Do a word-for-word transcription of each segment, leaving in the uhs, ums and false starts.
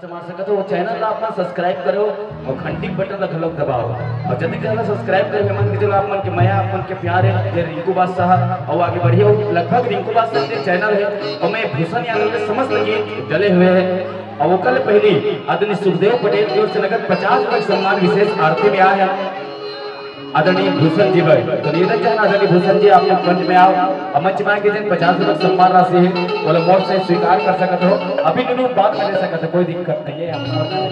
Customer से कहते हो चैनल आप मन सब्सक्राइब करो और घंटी बटन लख लोग दबाओ और जल्दी चैनल सब्सक्राइब करे मन के जो आप मन के माया आप मन के प्यार है रिंकू बादशाह और आगे बढ़ियो लगभग रिंकू बादशाह के चैनल है और मैं भूषण यादव के समस्त गीत डले हुए हैं। और कल पहली आदरणीय सुखदेव पटेल की ओर से नगद पचास लाख सम्मान विशेष आरती में आया है आदरणीय भूषण जी भाई। तो निवेदन चाहना आदरणीय भूषण जी आप लोग मंच में आओ और मंच में आके जन पचास लाख सम्मान राशि है बोले मोर से स्वीकार कर सकते हो अभी तुम बात कर सकते हो कोई दिक्कत नहीं है।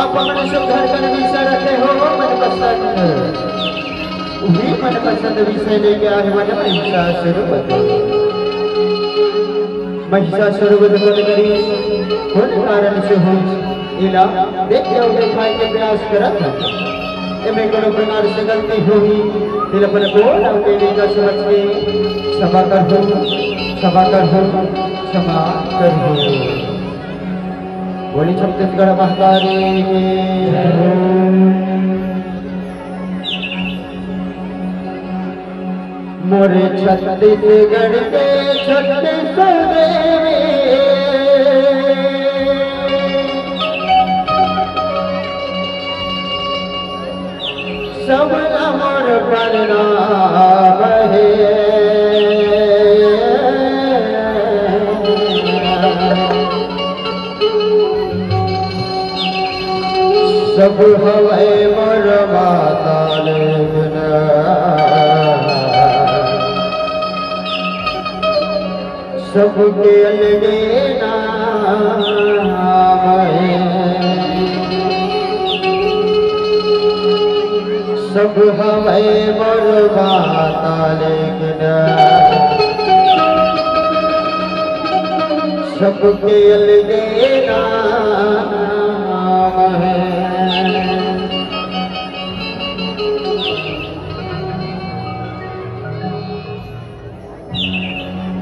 आप सब हवे मरमा तालिब ना सब के अलगे नाम है सब हवे मरमा तालिब ना सब के अलगे नाम है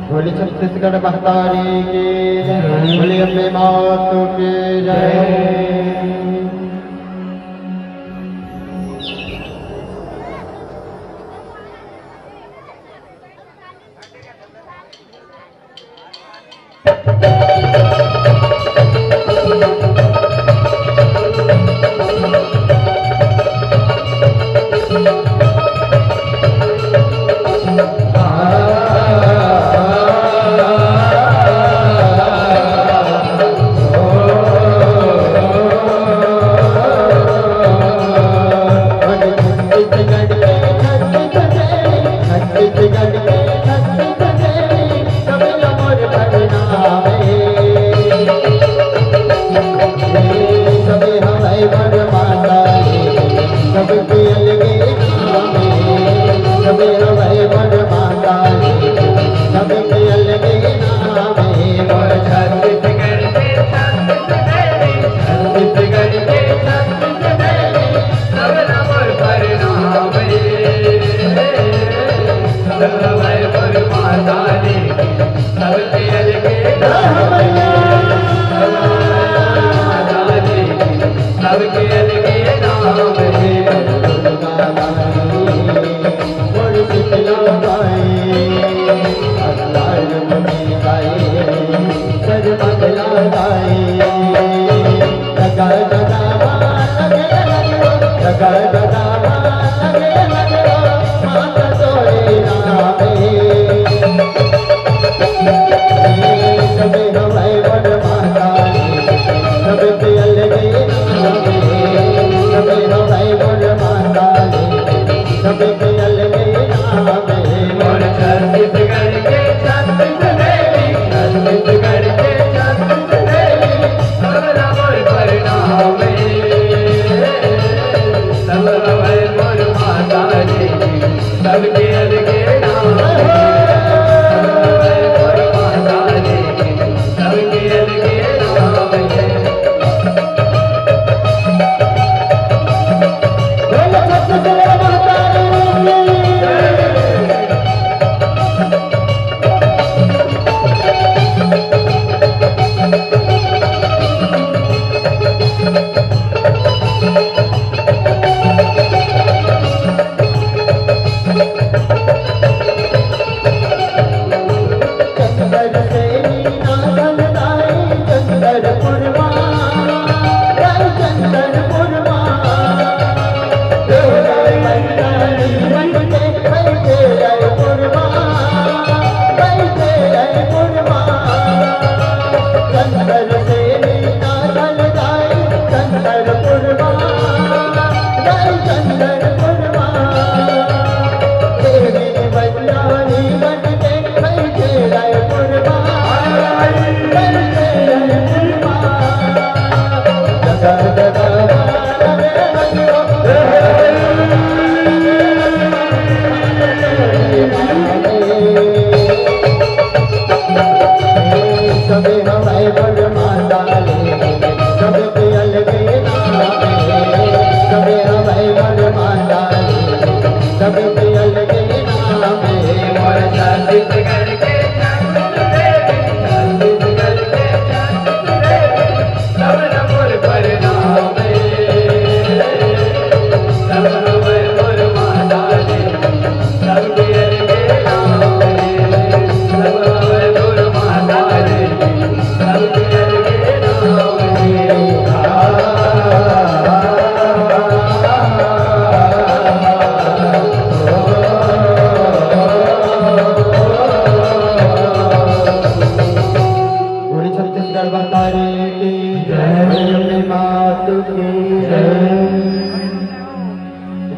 भोले छत्तीसगढ़ महतारी के जय, भोले अम्बे मात के जय।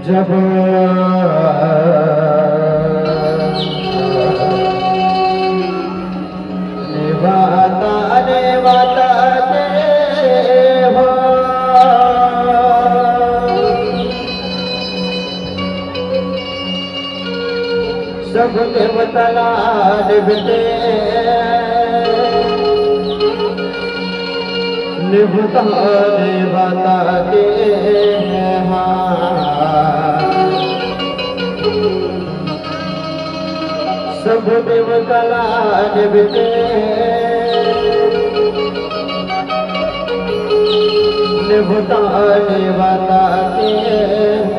सब देवतला निभते निभता देवता के सब देवतला निभते निभता देवता के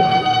هل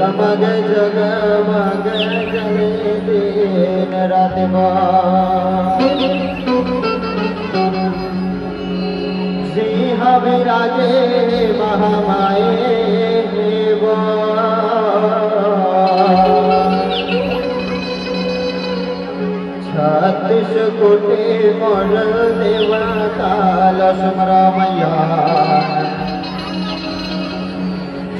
डमग जगमग चले दिन रात राजे महामाए छत्तीस कोटि मन देवता लक्ष्मरा मैया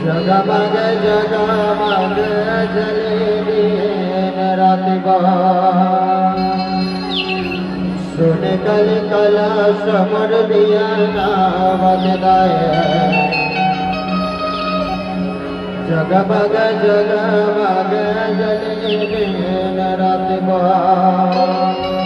जगमग जगमग जले दिन रात सुन कल कला समर दिया जगमग जगमग जले दिन रात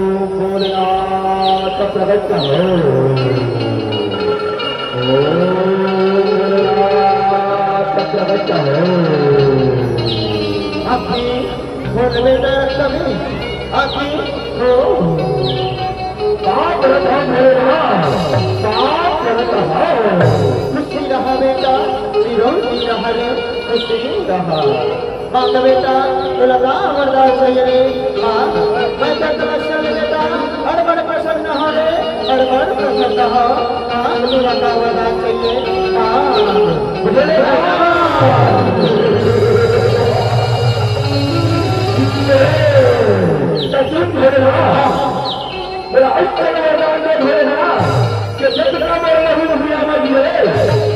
Oh, आपका स्वागत कर बात बेटा लगा वरदान सही रे हां मैं तत्वशल बेटा हरबर प्रसन्न हो रे हरबर प्रसन्न हो हां लगा वरदान सही रे हां बुझले सचुत मेरे हां मेरा ऐसा वरदान दे मेरे हां कि जब का मेरे नहीं हुआ मैं मेरे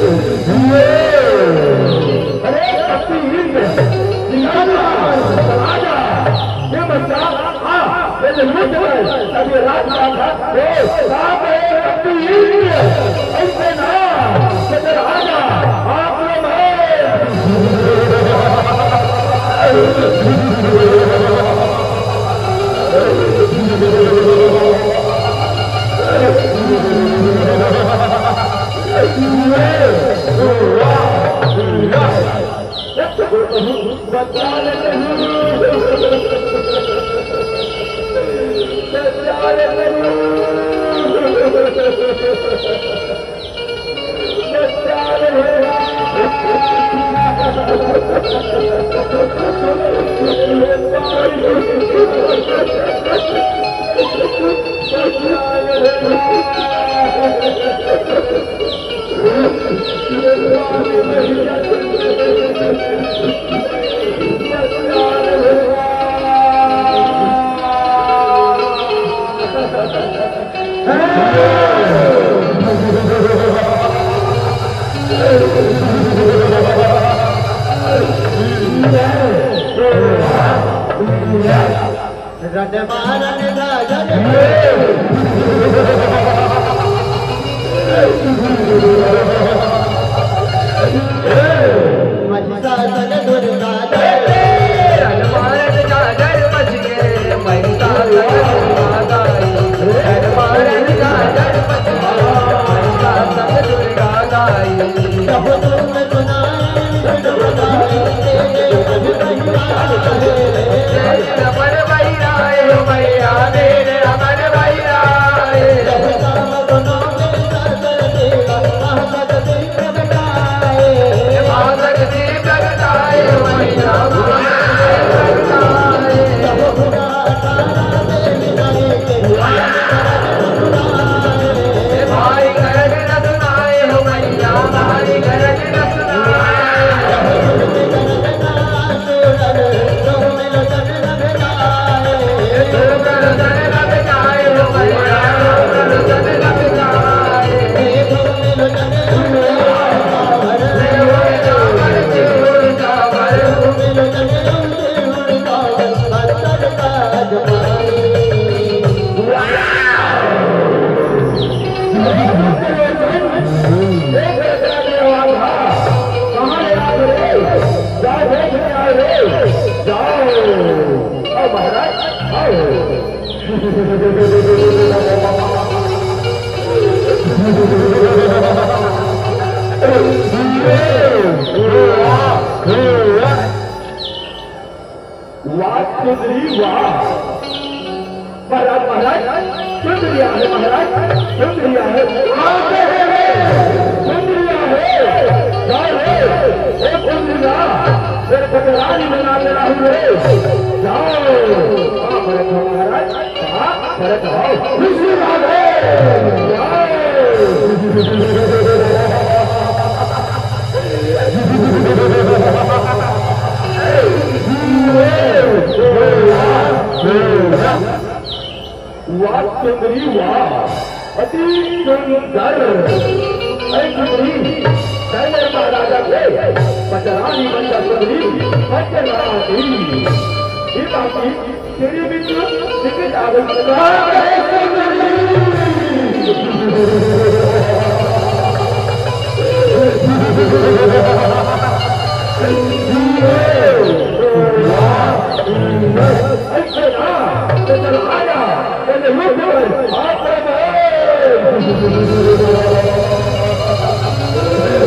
ये अरे पति हिंद निकल आ जा ये बच्चा आ ये लुट गए अभी रात का वो साहब है पति हिंद ऐसे ना इधर आ जा आप लोग है Hey! बचरानी बच्चा सबरी बचरानी ये बात है तेरी बिना टिकट आदम Thank you.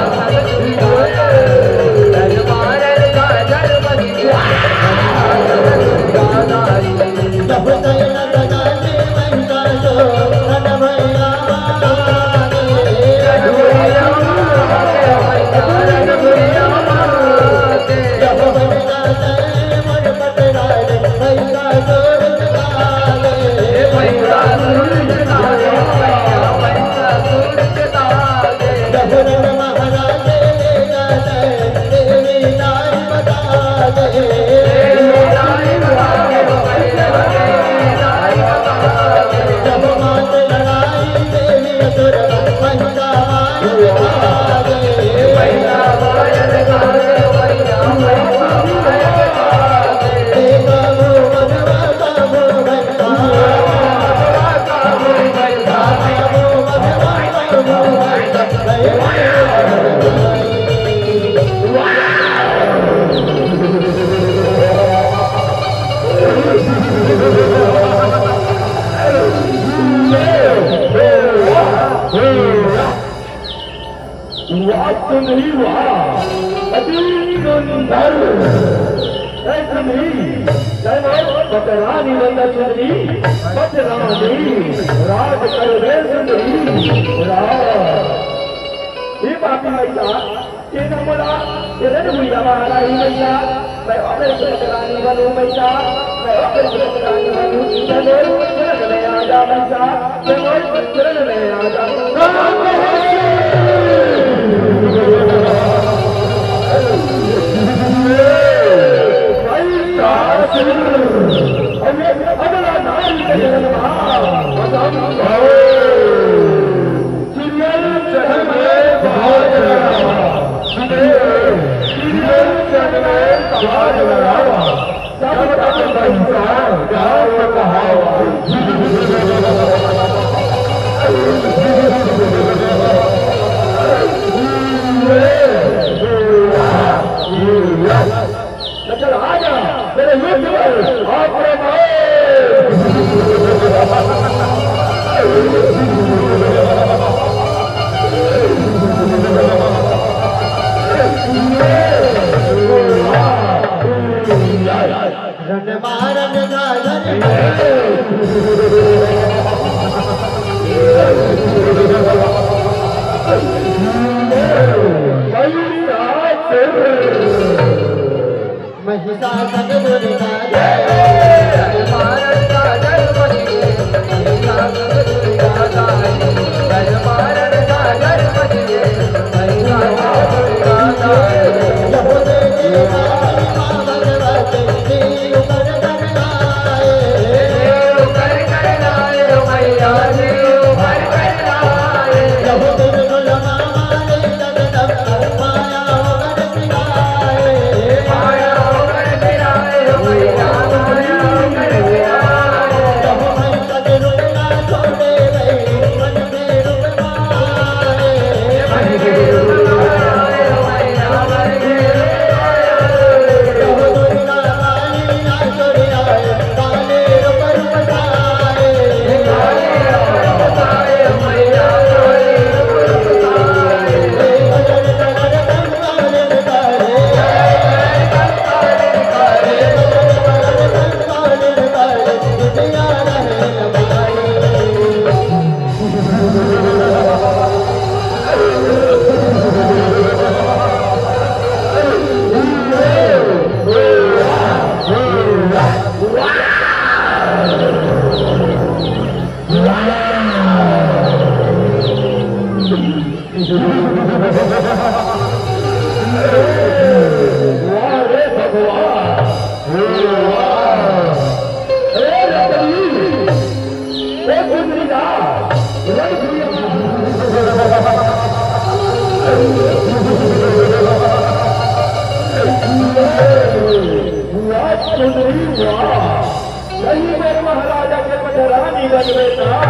महाराजा के पटरानी लग बेटा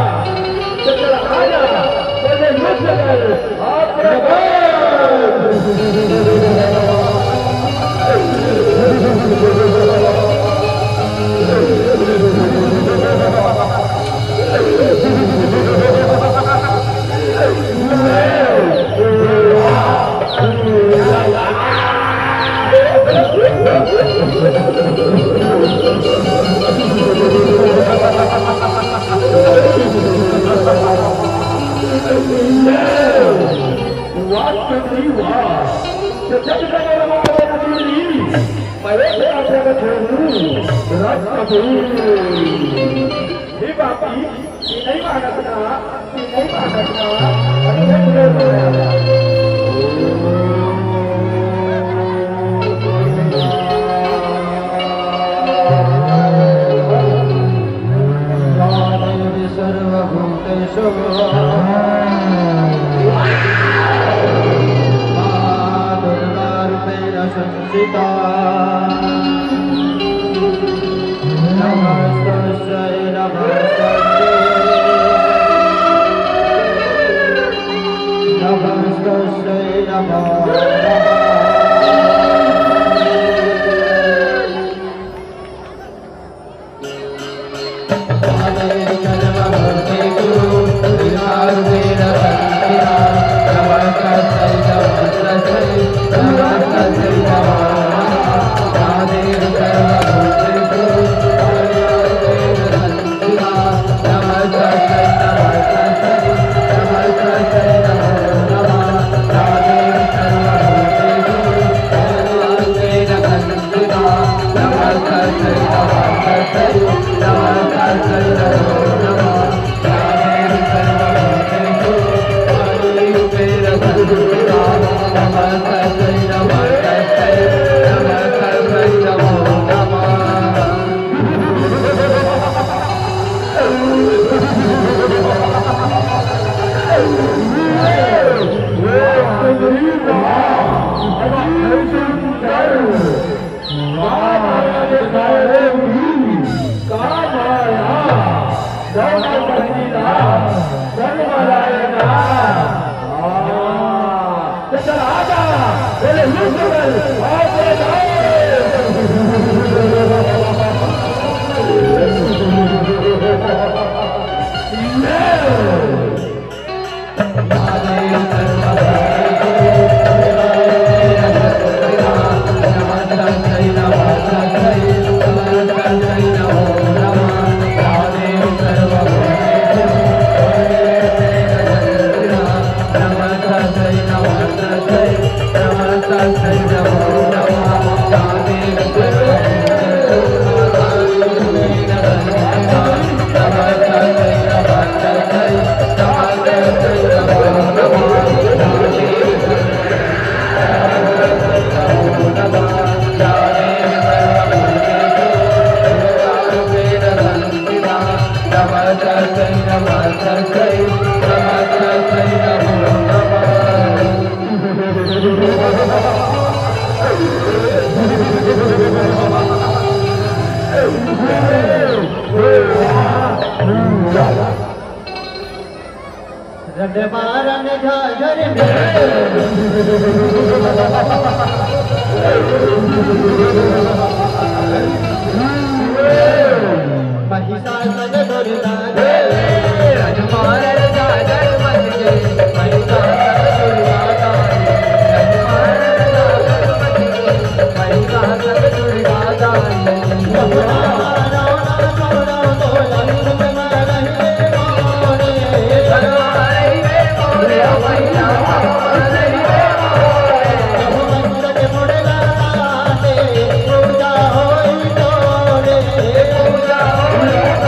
Oh,